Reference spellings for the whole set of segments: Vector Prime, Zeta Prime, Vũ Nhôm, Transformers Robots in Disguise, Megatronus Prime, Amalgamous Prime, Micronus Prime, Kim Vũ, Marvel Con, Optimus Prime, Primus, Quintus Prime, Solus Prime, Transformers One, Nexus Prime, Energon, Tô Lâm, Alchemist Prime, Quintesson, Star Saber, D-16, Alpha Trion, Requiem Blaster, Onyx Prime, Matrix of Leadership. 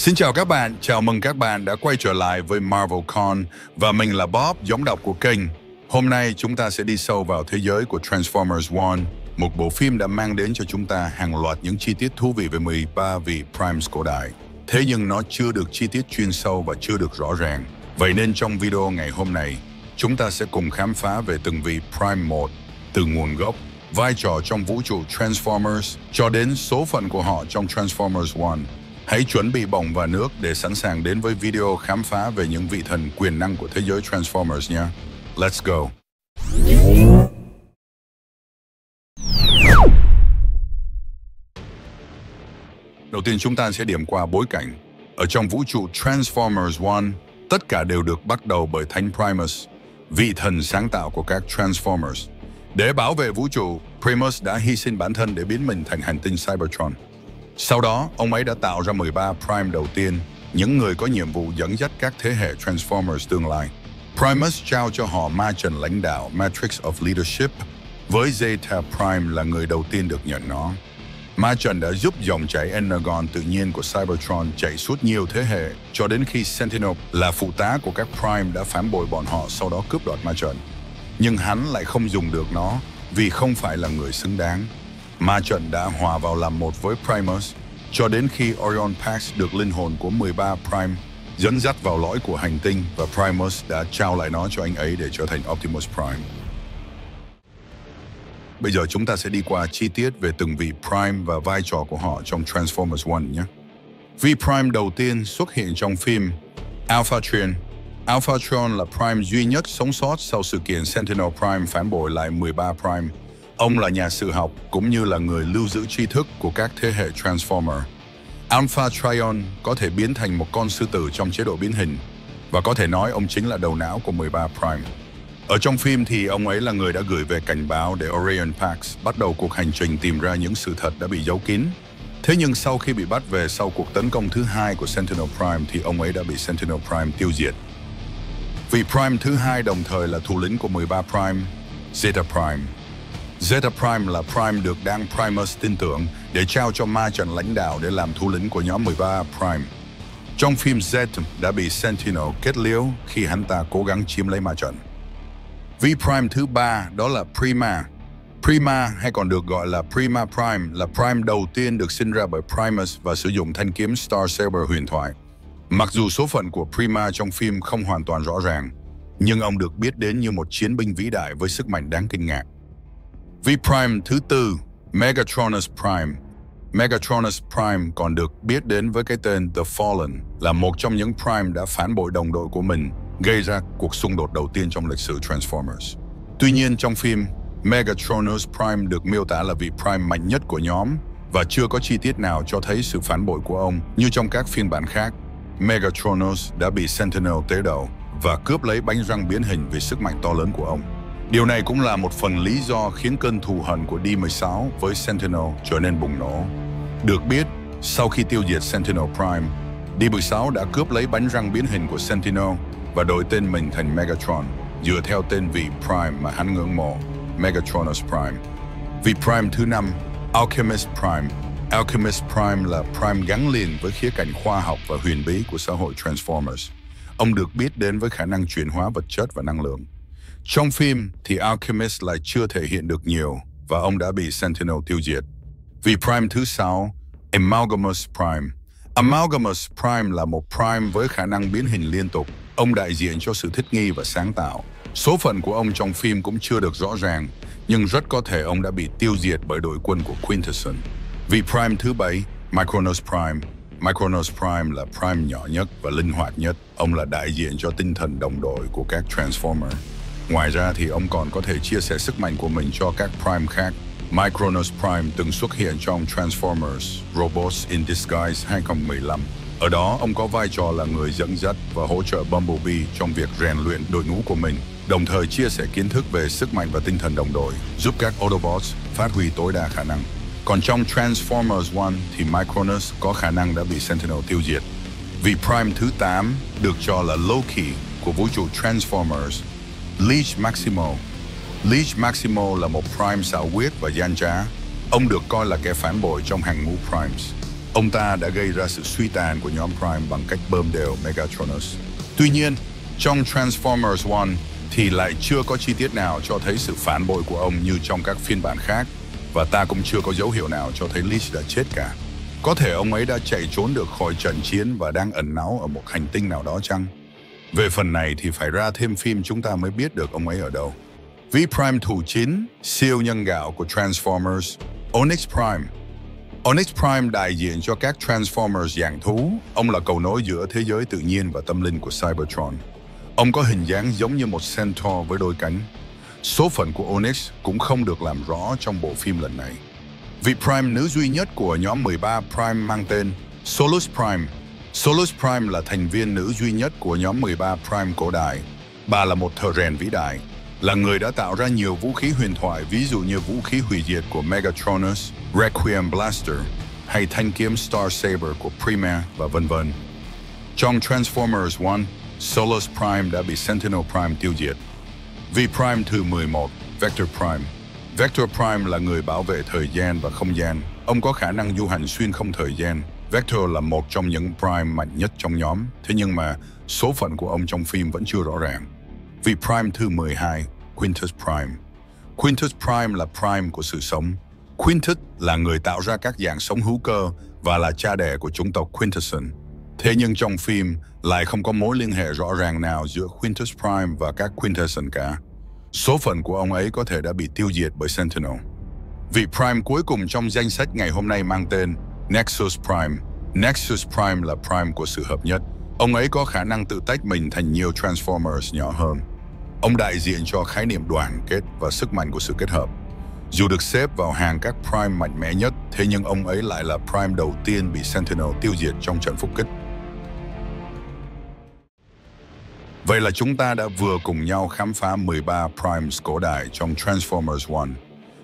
Xin chào các bạn, chào mừng các bạn đã quay trở lại với Marvel Con và mình là Bob, giám đốc của kênh. Hôm nay chúng ta sẽ đi sâu vào thế giới của Transformers One, một bộ phim đã mang đến cho chúng ta hàng loạt những chi tiết thú vị về 13 vị Primes cổ đại. Thế nhưng nó chưa được chi tiết chuyên sâu và chưa được rõ ràng. Vậy nên trong video ngày hôm nay, chúng ta sẽ cùng khám phá về từng vị Prime 1, từ nguồn gốc, vai trò trong vũ trụ Transformers cho đến số phận của họ trong Transformers One. Hãy chuẩn bị bỏng và nước để sẵn sàng đến với video khám phá về những vị thần quyền năng của thế giới Transformers nhé. Let's go! Đầu tiên chúng ta sẽ điểm qua bối cảnh. Ở trong vũ trụ Transformers One, tất cả đều được bắt đầu bởi Thánh Primus, vị thần sáng tạo của các Transformers. Để bảo vệ vũ trụ, Primus đã hy sinh bản thân để biến mình thành hành tinh Cybertron. Sau đó, ông ấy đã tạo ra 13 Prime đầu tiên, những người có nhiệm vụ dẫn dắt các thế hệ Transformers tương lai. Primus trao cho họ ma trận lãnh đạo Matrix of Leadership, với Zeta Prime là người đầu tiên được nhận nó. Ma trận đã giúp dòng chảy Energon tự nhiên của Cybertron chạy suốt nhiều thế hệ, cho đến khi Sentinel là phụ tá của các Prime đã phản bội bọn họ sau đó cướp đoạt ma trận. Nhưng hắn lại không dùng được nó vì không phải là người xứng đáng. Ma trận đã hòa vào làm một với Primus, cho đến khi Orion Pax được linh hồn của 13 Prime, dẫn dắt vào lõi của hành tinh và Primus đã trao lại nó cho anh ấy để trở thành Optimus Prime. Bây giờ chúng ta sẽ đi qua chi tiết về từng vị Prime và vai trò của họ trong Transformers One nhé. Vị Prime đầu tiên xuất hiện trong phim Alpha Trion. Alpha Trion là Prime duy nhất sống sót sau sự kiện Sentinel Prime phản bội lại 13 Prime. Ông là nhà sử học cũng như là người lưu giữ tri thức của các thế hệ Transformer. Alpha Trion có thể biến thành một con sư tử trong chế độ biến hình và có thể nói ông chính là đầu não của 13 Prime. Ở trong phim thì ông ấy là người đã gửi về cảnh báo để Orion Pax bắt đầu cuộc hành trình tìm ra những sự thật đã bị giấu kín. Thế nhưng sau khi bị bắt về sau cuộc tấn công thứ hai của Sentinel Prime thì ông ấy đã bị Sentinel Prime tiêu diệt. Vị Prime thứ hai đồng thời là thủ lĩnh của 13 Prime, Zeta Prime. Zeta Prime là Prime được đảng Primus tin tưởng để trao cho ma trận lãnh đạo để làm thủ lĩnh của nhóm 13 Prime. Trong phim Z đã bị Sentinel kết liễu khi hắn ta cố gắng chiếm lấy ma trận. Vị Prime thứ ba đó là Prima. Prima hay còn được gọi là Prima Prime là Prime đầu tiên được sinh ra bởi Primus và sử dụng thanh kiếm Star Saber huyền thoại. Mặc dù số phận của Prima trong phim không hoàn toàn rõ ràng, nhưng ông được biết đến như một chiến binh vĩ đại với sức mạnh đáng kinh ngạc. Vị Prime thứ tư, Megatronus Prime. Megatronus Prime còn được biết đến với cái tên The Fallen, là một trong những Prime đã phản bội đồng đội của mình, gây ra cuộc xung đột đầu tiên trong lịch sử Transformers. Tuy nhiên trong phim, Megatronus Prime được miêu tả là vị Prime mạnh nhất của nhóm và chưa có chi tiết nào cho thấy sự phản bội của ông như trong các phiên bản khác. Megatronus đã bị Sentinel tế đầu và cướp lấy bánh răng biến hình vì sức mạnh to lớn của ông. Điều này cũng là một phần lý do khiến cơn thù hận của D-16 với Sentinel trở nên bùng nổ. Được biết, sau khi tiêu diệt Sentinel Prime, D-16 đã cướp lấy bánh răng biến hình của Sentinel và đổi tên mình thành Megatron, dựa theo tên vị Prime mà hắn ngưỡng mộ, Megatronus Prime. Vị Prime thứ 5, Alchemist Prime. Alchemist Prime là Prime gắn liền với khía cạnh khoa học và huyền bí của xã hội Transformers. Ông được biết đến với khả năng chuyển hóa vật chất và năng lượng. Trong phim thì Alchemist lại chưa thể hiện được nhiều và ông đã bị Sentinel tiêu diệt. Vị Prime thứ 6, Amalgamous Prime. Amalgamous Prime là một Prime với khả năng biến hình liên tục. Ông đại diện cho sự thích nghi và sáng tạo. Số phận của ông trong phim cũng chưa được rõ ràng, nhưng rất có thể ông đã bị tiêu diệt bởi đội quân của Quintesson. Vị Prime thứ 7, Micronus Prime. Micronus Prime là Prime nhỏ nhất và linh hoạt nhất. Ông là đại diện cho tinh thần đồng đội của các Transformer. Ngoài ra thì ông còn có thể chia sẻ sức mạnh của mình cho các Prime khác. Micronus Prime từng xuất hiện trong Transformers Robots in Disguise 2015. Ở đó, ông có vai trò là người dẫn dắt và hỗ trợ Bumblebee trong việc rèn luyện đội ngũ của mình, đồng thời chia sẻ kiến thức về sức mạnh và tinh thần đồng đội, giúp các Autobots phát huy tối đa khả năng. Còn trong Transformers One thì Micronus có khả năng đã bị Sentinel tiêu diệt. Vị Prime thứ 8 được cho là Loki của vũ trụ Transformers, Leech Maximo. Leech Maximo là một Prime xảo quyệt và gian trá. Ông được coi là kẻ phản bội trong hàng ngũ Primes. Ông ta đã gây ra sự suy tàn của nhóm Prime bằng cách bơm đều Megatronus. Tuy nhiên, trong Transformers One thì lại chưa có chi tiết nào cho thấy sự phản bội của ông như trong các phiên bản khác, và ta cũng chưa có dấu hiệu nào cho thấy Leech đã chết cả. Có thể ông ấy đã chạy trốn được khỏi trận chiến và đang ẩn náu ở một hành tinh nào đó chăng? Về phần này thì phải ra thêm phim chúng ta mới biết được ông ấy ở đâu. V-Prime thủ chính, siêu nhân gạo của Transformers, Onyx Prime. Onyx Prime đại diện cho các Transformers dạng thú. Ông là cầu nối giữa thế giới tự nhiên và tâm linh của Cybertron. Ông có hình dáng giống như một centaur với đôi cánh. Số phận của Onyx cũng không được làm rõ trong bộ phim lần này. Vị Prime nữ duy nhất của nhóm 13 Prime mang tên Solus Prime. Solus Prime là thành viên nữ duy nhất của nhóm 13 Prime cổ đại. Bà là một thợ rèn vĩ đại, là người đã tạo ra nhiều vũ khí huyền thoại, ví dụ như vũ khí hủy diệt của Megatronus, Requiem Blaster hay thanh kiếm Star Saber của Prima và vân vân. Trong Transformers One, Solus Prime đã bị Sentinel Prime tiêu diệt. V-Prime thứ 11, Vector Prime. Vector Prime là người bảo vệ thời gian và không gian. Ông có khả năng du hành xuyên không thời gian. Vector là một trong những Prime mạnh nhất trong nhóm, thế nhưng mà số phận của ông trong phim vẫn chưa rõ ràng. V-Prime thứ 12, Quintus Prime. Quintus Prime là Prime của sự sống. Quintus là người tạo ra các dạng sống hữu cơ và là cha đẻ của chủng tộc Quintesson. Thế nhưng trong phim lại không có mối liên hệ rõ ràng nào giữa Quintus Prime và các Quintesson cả. Số phận của ông ấy có thể đã bị tiêu diệt bởi Sentinel. Vị Prime cuối cùng trong danh sách ngày hôm nay mang tên Nexus Prime. Nexus Prime là Prime của sự hợp nhất. Ông ấy có khả năng tự tách mình thành nhiều Transformers nhỏ hơn. Ông đại diện cho khái niệm đoàn kết và sức mạnh của sự kết hợp. Dù được xếp vào hàng các Prime mạnh mẽ nhất, thế nhưng ông ấy lại là Prime đầu tiên bị Sentinel tiêu diệt trong trận phục kích. Vậy là chúng ta đã vừa cùng nhau khám phá 13 Primes cổ đại trong Transformers One.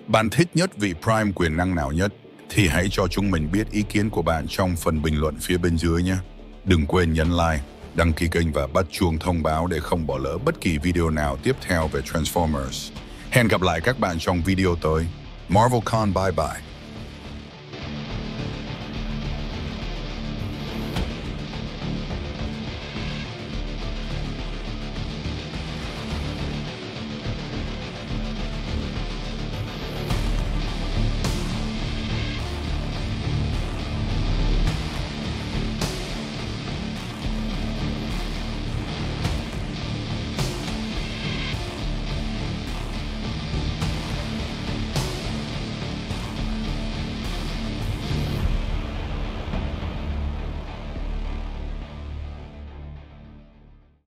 Bạn thích nhất vị Prime quyền năng nào nhất? Thì hãy cho chúng mình biết ý kiến của bạn trong phần bình luận phía bên dưới nhé. Đừng quên nhấn like, đăng ký kênh và bật chuông thông báo để không bỏ lỡ bất kỳ video nào tiếp theo về Transformers. Hẹn gặp lại các bạn trong video tới. Marvel Con bye bye.